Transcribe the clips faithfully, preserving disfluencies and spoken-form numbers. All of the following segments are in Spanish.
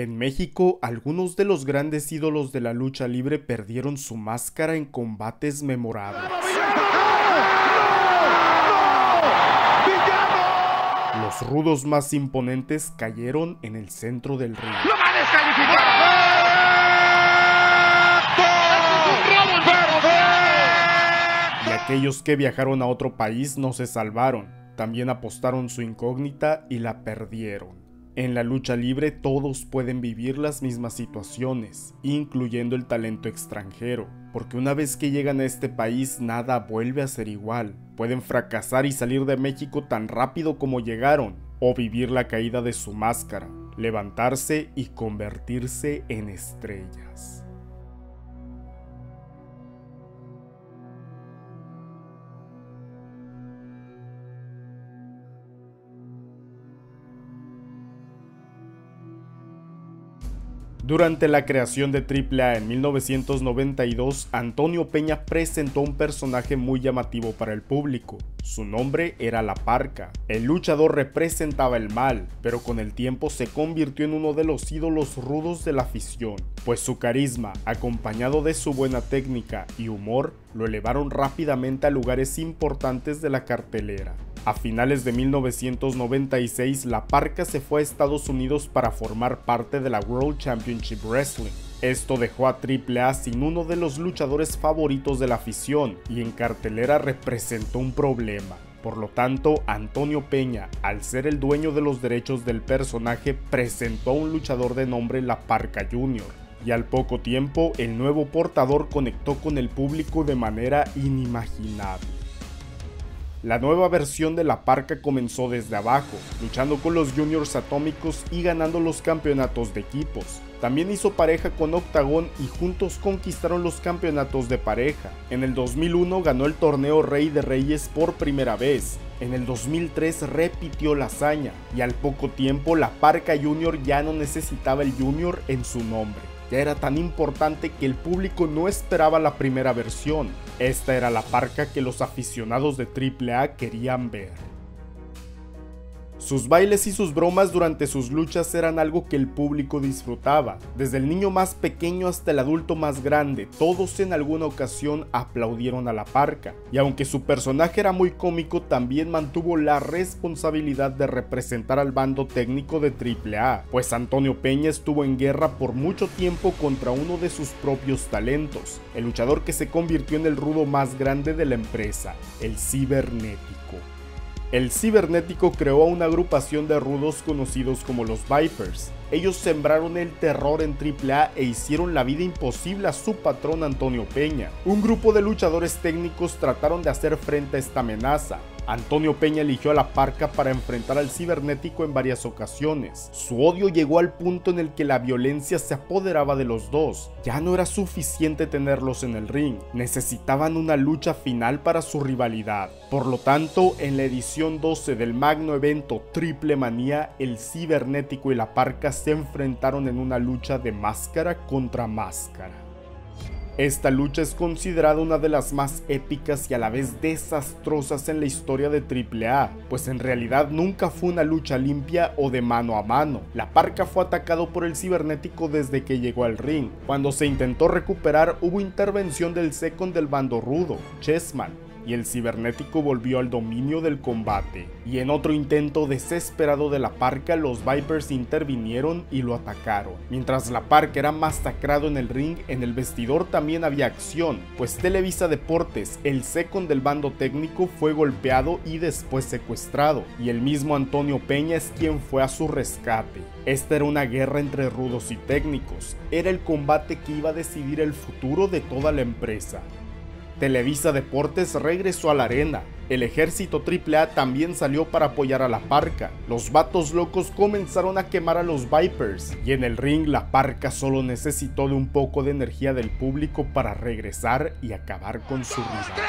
En México, algunos de los grandes ídolos de la lucha libre perdieron su máscara en combates memorables. Los rudos más imponentes cayeron en el centro del ring. ¡Lo va a descalificar! Y aquellos que viajaron a otro país no se salvaron. También apostaron su incógnita y la perdieron. En la lucha libre todos pueden vivir las mismas situaciones, incluyendo el talento extranjero, porque una vez que llegan a este país nada vuelve a ser igual. Pueden fracasar y salir de México tan rápido como llegaron, o vivir la caída de su máscara, levantarse y convertirse en estrellas. Durante la creación de triple A en mil novecientos noventa y dos, Antonio Peña presentó un personaje muy llamativo para el público. Su nombre era La Parca. El luchador representaba el mal, pero con el tiempo se convirtió en uno de los ídolos rudos de la afición, pues su carisma, acompañado de su buena técnica y humor, lo elevaron rápidamente a lugares importantes de la cartelera. A finales de mil novecientos noventa y seis, La Parca se fue a Estados Unidos para formar parte de la World Championship Wrestling. Esto dejó a triple A sin uno de los luchadores favoritos de la afición y en cartelera representó un problema. Por lo tanto, Antonio Peña, al ser el dueño de los derechos del personaje, presentó a un luchador de nombre La Parca junior Y al poco tiempo, el nuevo portador conectó con el público de manera inimaginable. La nueva versión de La Parca comenzó desde abajo, luchando con los juniors atómicos y ganando los campeonatos de equipos. También hizo pareja con Octagón y juntos conquistaron los campeonatos de pareja. En el dos mil uno ganó el torneo Rey de Reyes por primera vez. En el dos mil tres repitió la hazaña y al poco tiempo La Parca junior ya no necesitaba el junior en su nombre. Ya era tan importante que el público no esperaba la primera versión. Esta era La Parca que los aficionados de triple A querían ver. Sus bailes y sus bromas durante sus luchas eran algo que el público disfrutaba. Desde el niño más pequeño hasta el adulto más grande, todos en alguna ocasión aplaudieron a La Parca. Y aunque su personaje era muy cómico, también mantuvo la responsabilidad de representar al bando técnico de triple A, pues Antonio Peña estuvo en guerra por mucho tiempo contra uno de sus propios talentos, el luchador que se convirtió en el rudo más grande de la empresa, el Cibernético. El Cibernético creó una agrupación de rudos conocidos como los Vipers. Ellos sembraron el terror en triple A e hicieron la vida imposible a su patrón Antonio Peña. Un grupo de luchadores técnicos trataron de hacer frente a esta amenaza. Antonio Peña eligió a La Parca para enfrentar al Cibernético en varias ocasiones. Su odio llegó al punto en el que la violencia se apoderaba de los dos. Ya no era suficiente tenerlos en el ring, necesitaban una lucha final para su rivalidad. Por lo tanto, en la edición doce del magno evento Triple Manía, el Cibernético y La Parca se enfrentaron en una lucha de máscara contra máscara. Esta lucha es considerada una de las más épicas y a la vez desastrosas en la historia de triple A, pues en realidad nunca fue una lucha limpia o de mano a mano. La Parca fue atacado por el Cibernético desde que llegó al ring. Cuando se intentó recuperar hubo intervención del second del bando rudo, Chessman, y el Cibernético volvió al dominio del combate. Y en otro intento desesperado de La Parca, los Vipers intervinieron y lo atacaron. Mientras La Parca era masacrado en el ring, en el vestidor también había acción, pues Televisa Deportes, el second del bando técnico, fue golpeado y después secuestrado, y el mismo Antonio Peña es quien fue a su rescate. Esta era una guerra entre rudos y técnicos, era el combate que iba a decidir el futuro de toda la empresa. Televisa Deportes regresó a la arena. El ejército triple A también salió para apoyar a La Parca. Los vatos locos comenzaron a quemar a los Vipers y en el ring La Parca solo necesitó de un poco de energía del público para regresar y acabar con su rival.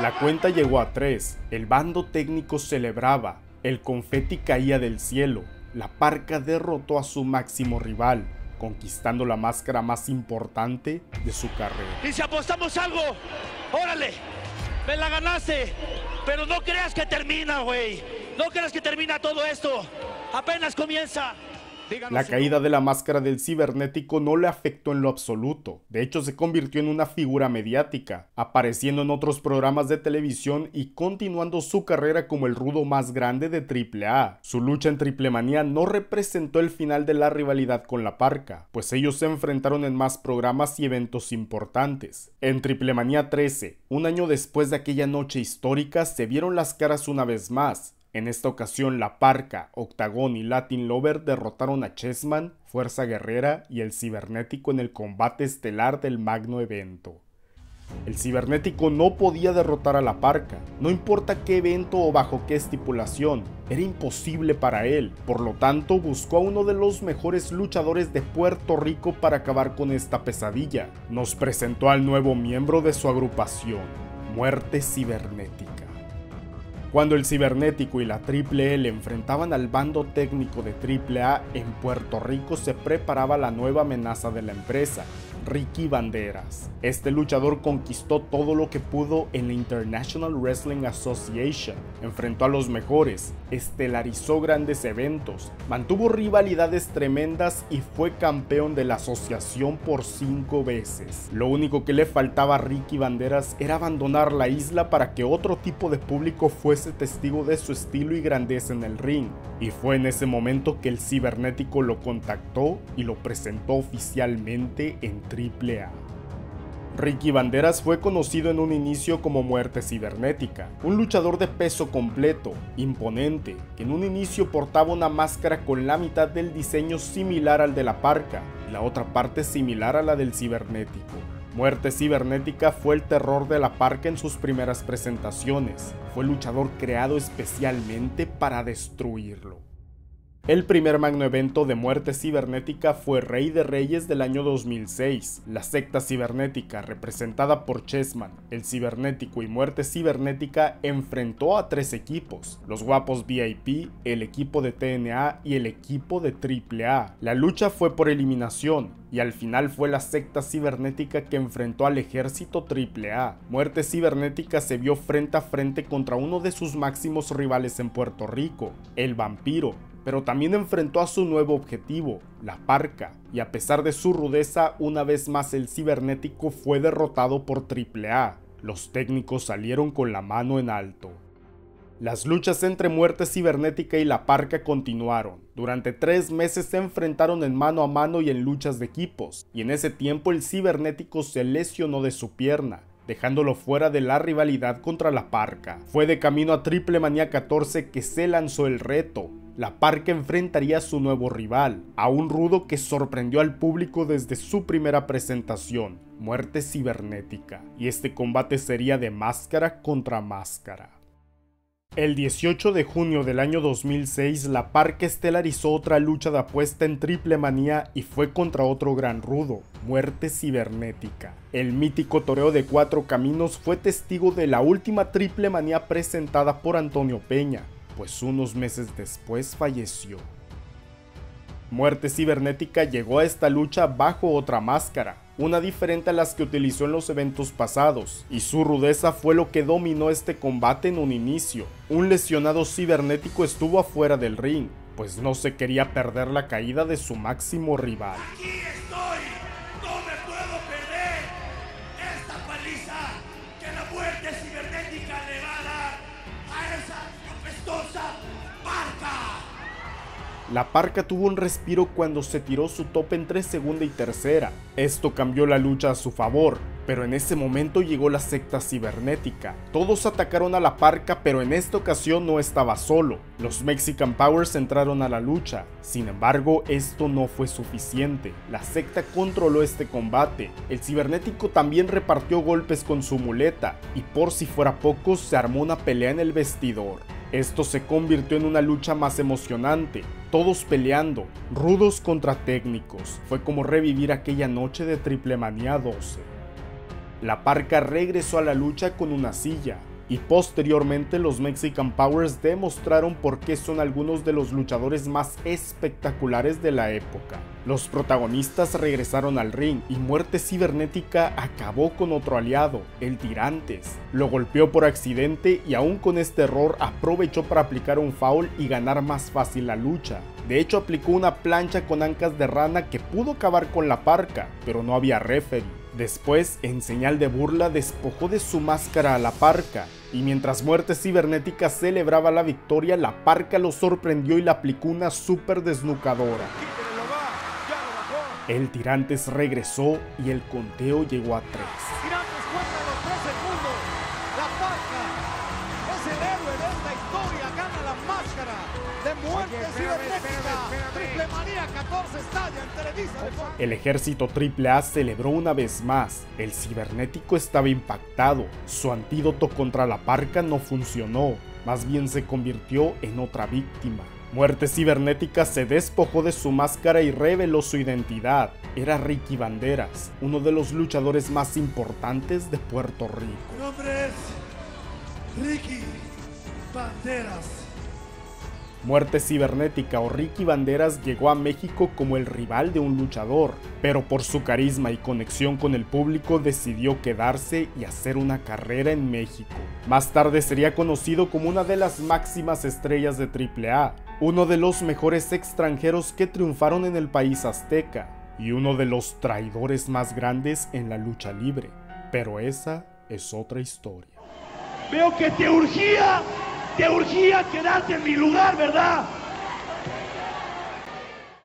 La cuenta llegó a tres. El bando técnico celebraba. El confeti caía del cielo. La Parca derrotó a su máximo rival, conquistando la máscara más importante de su carrera. Y si apostamos algo, órale, me la ganaste, Pero no creas que termina, güey. No creas que termina todo esto. Apenas comienza. La caída de la máscara del cibernético no le afectó en lo absoluto, de hecho se convirtió en una figura mediática, apareciendo en otros programas de televisión y continuando su carrera como el rudo más grande de triple A. Su lucha en Triplemanía no representó el final de la rivalidad con La Parca, pues ellos se enfrentaron en más programas y eventos importantes. En Triplemanía trece, un año después de aquella noche histórica, se vieron las caras una vez más. En esta ocasión, La Parca, Octagón y Latin Lover derrotaron a Chessman, Fuerza Guerrera y el Cibernético en el combate estelar del magno evento. El Cibernético no podía derrotar a La Parca, no importa qué evento o bajo qué estipulación, era imposible para él, por lo tanto buscó a uno de los mejores luchadores de Puerto Rico para acabar con esta pesadilla. Nos presentó al nuevo miembro de su agrupación, Muerte Cibernética. Cuando el Cibernético y la Triple L enfrentaban al bando técnico de triple A, en Puerto Rico se preparaba la nueva amenaza de la empresa, Ricky Banderas. Este luchador conquistó todo lo que pudo en la International Wrestling Association, enfrentó a los mejores, estelarizó grandes eventos, mantuvo rivalidades tremendas y fue campeón de la asociación por cinco veces. Lo único que le faltaba a Ricky Banderas era abandonar la isla para que otro tipo de público fuese testigo de su estilo y grandeza en el ring. Y fue en ese momento que el Cibernético lo contactó y lo presentó oficialmente en triple A. Ricky Banderas fue conocido en un inicio como Muerte Cibernética, un luchador de peso completo, imponente, que en un inicio portaba una máscara con la mitad del diseño similar al de La Parca, y la otra parte similar a la del Cibernético. Muerte Cibernética fue el terror de La Parca en sus primeras presentaciones. Fue el luchador creado especialmente para destruirlo. El primer magno evento de Muerte Cibernética fue Rey de Reyes del año dos mil seis. La secta cibernética, representada por Chessman, el Cibernético y Muerte Cibernética, enfrentó a tres equipos: los Guapos V I P, el equipo de T N A y el equipo de triple A. La lucha fue por eliminación, y al final fue la secta cibernética que enfrentó al ejército triple A. Muerte Cibernética se vio frente a frente contra uno de sus máximos rivales en Puerto Rico, el Vampiro, pero también enfrentó a su nuevo objetivo, La Parca, y a pesar de su rudeza, una vez más el Cibernético fue derrotado por triple A. Los técnicos salieron con la mano en alto. Las luchas entre Muerte Cibernética y La Parca continuaron. Durante tres meses se enfrentaron en mano a mano y en luchas de equipos, y en ese tiempo el Cibernético se lesionó de su pierna, dejándolo fuera de la rivalidad contra La Parca. Fue de camino a Triplemanía catorce que se lanzó el reto. La Parca enfrentaría a su nuevo rival, a un rudo que sorprendió al público desde su primera presentación, Muerte Cibernética, y este combate sería de máscara contra máscara. El dieciocho de junio del año dos mil seis, La Parca estelarizó otra lucha de apuesta en Triplemanía y fue contra otro gran rudo, Muerte Cibernética. El mítico toreo de cuatro caminos fue testigo de la última Triplemanía presentada por Antonio Peña, pues unos meses después falleció. Muerte Cibernética llegó a esta lucha bajo otra máscara, una diferente a las que utilizó en los eventos pasados, y su rudeza fue lo que dominó este combate en un inicio. Un lesionado cibernético estuvo afuera del ring, pues no se quería perder la caída de su máximo rival. Aquí estoy, no me puedo perder esta paliza que la Muerte Cibernética le va a dar a esa apestosa Parca. La Parca tuvo un respiro cuando se tiró su tope entre segunda y tercera. Esto cambió la lucha a su favor, pero en ese momento llegó la secta cibernética. Todos atacaron a La Parca, pero en esta ocasión no estaba solo. Los Mexican Powers entraron a la lucha. Sin embargo, esto no fue suficiente. La secta controló este combate. El cibernético también repartió golpes con su muleta, y por si fuera poco, se armó una pelea en el vestidor. Esto se convirtió en una lucha más emocionante, todos peleando, rudos contra técnicos. Fue como revivir aquella noche de Triplemanía doce. La Parca regresó a la lucha con una silla, y posteriormente los Mexican Powers demostraron por qué son algunos de los luchadores más espectaculares de la época. Los protagonistas regresaron al ring y Muerte Cibernética acabó con otro aliado, el Tirantes. Lo golpeó por accidente y aún con este error aprovechó para aplicar un foul y ganar más fácil la lucha. De hecho aplicó una plancha con ancas de rana que pudo acabar con la parca, pero no había referee. Después, en señal de burla, despojó de su máscara a la parca, y mientras Muerte Cibernética celebraba la victoria, la parca lo sorprendió y le aplicó una super desnucadora. El Tirantes regresó y el conteo llegó a tres. Tirantes cuenta los tres segundos. La parca es el héroe de esta historia, gana la máscara de Muerte Cibernética. Triple Manía catorce estalla en Televisa. El ejército Triple A celebró una vez más. El cibernético estaba impactado. Su antídoto contra la parca no funcionó, más bien se convirtió en otra víctima. Muerte Cibernética se despojó de su máscara y reveló su identidad. Era Ricky Banderas, uno de los luchadores más importantes de Puerto Rico. Mi nombre es Ricky Banderas. Muerte Cibernética o Ricky Banderas llegó a México como el rival de un luchador, pero por su carisma y conexión con el público decidió quedarse y hacer una carrera en México. Más tarde sería conocido como una de las máximas estrellas de triple A, uno de los mejores extranjeros que triunfaron en el país azteca y uno de los traidores más grandes en la lucha libre, pero esa es otra historia. Veo que te urgía. Te urgía quedarte en mi lugar, ¿verdad?